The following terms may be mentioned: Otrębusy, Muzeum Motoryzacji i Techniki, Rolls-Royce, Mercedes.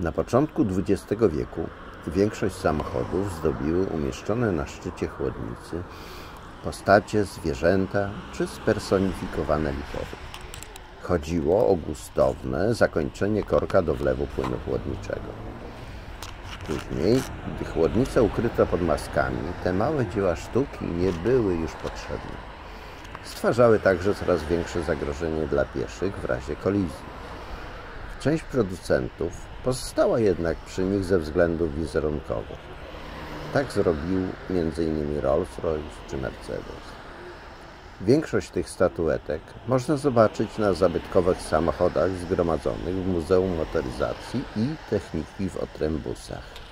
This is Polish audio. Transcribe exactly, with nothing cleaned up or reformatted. Na początku dwudziestego wieku większość samochodów zdobiły umieszczone na szczycie chłodnicy postacie, zwierzęta czy spersonifikowane litery. Chodziło o gustowne zakończenie korka do wlewu płynu chłodniczego. Później, gdy chłodnicę ukryto pod maskami, te małe dzieła sztuki nie były już potrzebne. Stwarzały także coraz większe zagrożenie dla pieszych w razie kolizji. Część producentów pozostała jednak przy nich ze względów wizerunkowych. Tak zrobił między innymi Rolls-Royce czy Mercedes. Większość tych statuetek można zobaczyć na zabytkowych samochodach zgromadzonych w Muzeum Motoryzacji i Techniki w Otrębusach.